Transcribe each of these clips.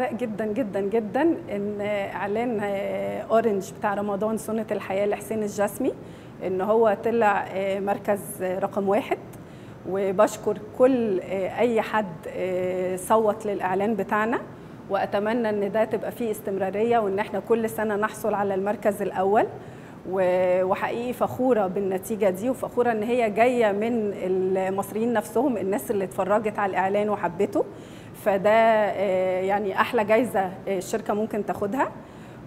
سعداء جدا جدا جدا ان اعلان اورنج بتاع رمضان سنة الحياة لحسين الجسمي ان هو طلع مركز رقم 1، وبشكر كل اي حد صوت للاعلان بتاعنا، واتمنى ان ده تبقى فيه استمرارية وان احنا كل سنة نحصل على المركز الاول. وحقيقي فخورة بالنتيجة دي، وفخورة ان هي جاية من المصريين نفسهم، الناس اللي اتفرجت على الاعلان وحبته، فده يعني احلى جايزة الشركة ممكن تاخدها.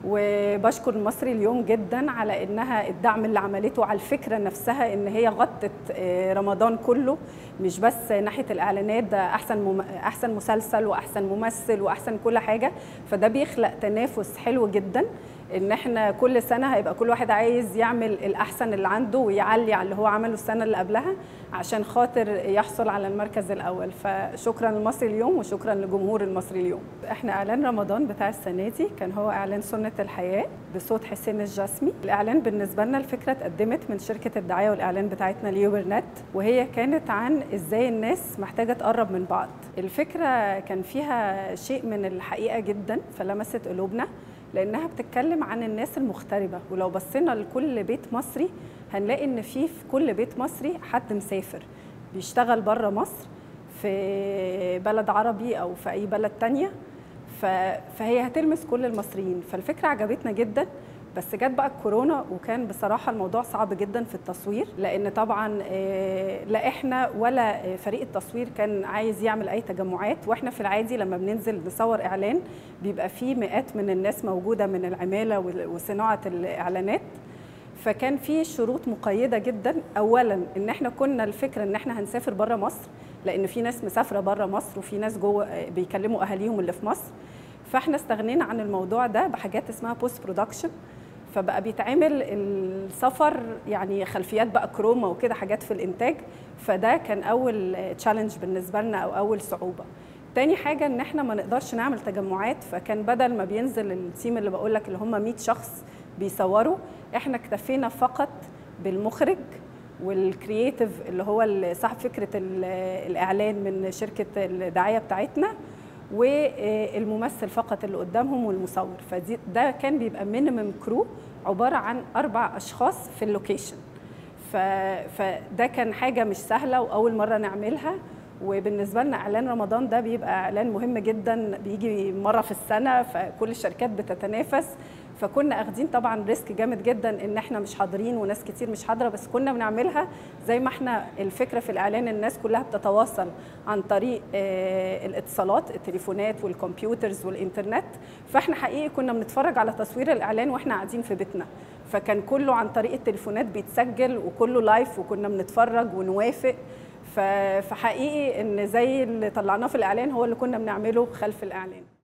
وبشكر المصري اليوم جدا على انها الدعم اللي عملته على الفكرة نفسها، ان هي غطت رمضان كله، مش بس ناحية الاعلانات، ده احسن مسلسل واحسن ممثل واحسن كل حاجة، فده بيخلق تنافس حلو جدا، ان احنا كل سنه هيبقى كل واحد عايز يعمل الاحسن اللي عنده ويعلي على اللي هو عمله السنه اللي قبلها عشان خاطر يحصل على المركز الاول. فشكرا للمصري اليوم وشكرا لجمهور المصري اليوم. احنا اعلان رمضان بتاع السنه دي كان هو اعلان سنه الحياه بصوت حسين الجسمي. الاعلان بالنسبه لنا الفكره اتقدمت من شركه الدعايه والاعلان بتاعتنا ليوبرنت، وهي كانت عن ازاي الناس محتاجه تقرب من بعض. الفكره كان فيها شيء من الحقيقه جدا، فلمست قلوبنا لأنها بتتكلم عن الناس المغتربة. ولو بصينا لكل بيت مصري هنلاقي إن في كل بيت مصري حد مسافر بيشتغل بره مصر في بلد عربي أو في أي بلد تانية، فهي هتلمس كل المصريين. فالفكرة عجبتنا جدا، بس جت بقى الكورونا، وكان بصراحة الموضوع صعب جدا في التصوير، لأن طبعا لا إحنا ولا فريق التصوير كان عايز يعمل أي تجمعات، وإحنا في العادي لما بننزل نصور إعلان بيبقى فيه مئات من الناس موجودة من العمالة وصناعة الإعلانات، فكان في شروط مقيدة جدا. أولا إن إحنا كنا الفكرة إن إحنا هنسافر بره مصر، لأن في ناس مسافرة بره مصر وفي ناس جوه بيكلموا أهاليهم اللي في مصر، فإحنا استغنينا عن الموضوع ده بحاجات اسمها بوست برودكشن، فبقى بيتعمل السفر يعني خلفيات بقى كروما وكده، حاجات في الانتاج، فده كان اول تشالنج بالنسبه لنا او اول صعوبه. تاني حاجه ان احنا ما نقدرش نعمل تجمعات، فكان بدل ما بينزل التيم اللي بقول لك اللي هم 100 شخص بيصوروا، احنا اكتفينا فقط بالمخرج والكرييتيف اللي هو صاحب فكره الاعلان من شركه الدعايه بتاعتنا، والممثل فقط اللي قدامهم والمصور. فده كان بيبقى مينيمم كرو عباره عن 4 أشخاص في اللوكيشن، فده كان حاجه مش سهله واول مره نعملها. وبالنسبه لنا اعلان رمضان ده بيبقى اعلان مهم جدا، بيجي مره في السنه، فكل الشركات بتتنافس، فكنا اخدين طبعا ريسك جامد جدا ان احنا مش حاضرين وناس كتير مش حاضره، بس كنا بنعملها زي ما احنا. الفكره في الاعلان الناس كلها بتتواصل عن طريق الاتصالات، التليفونات والكمبيوترز والانترنت، فاحنا حقيقي كنا بنتفرج على تصوير الاعلان واحنا قاعدين في بيتنا، فكان كله عن طريق التليفونات بيتسجل وكله لايف، وكنا بنتفرج ونوافق. فحقيقي ان زي اللي طلعناه في الاعلان هو اللي كنا بنعمله خلف الاعلان.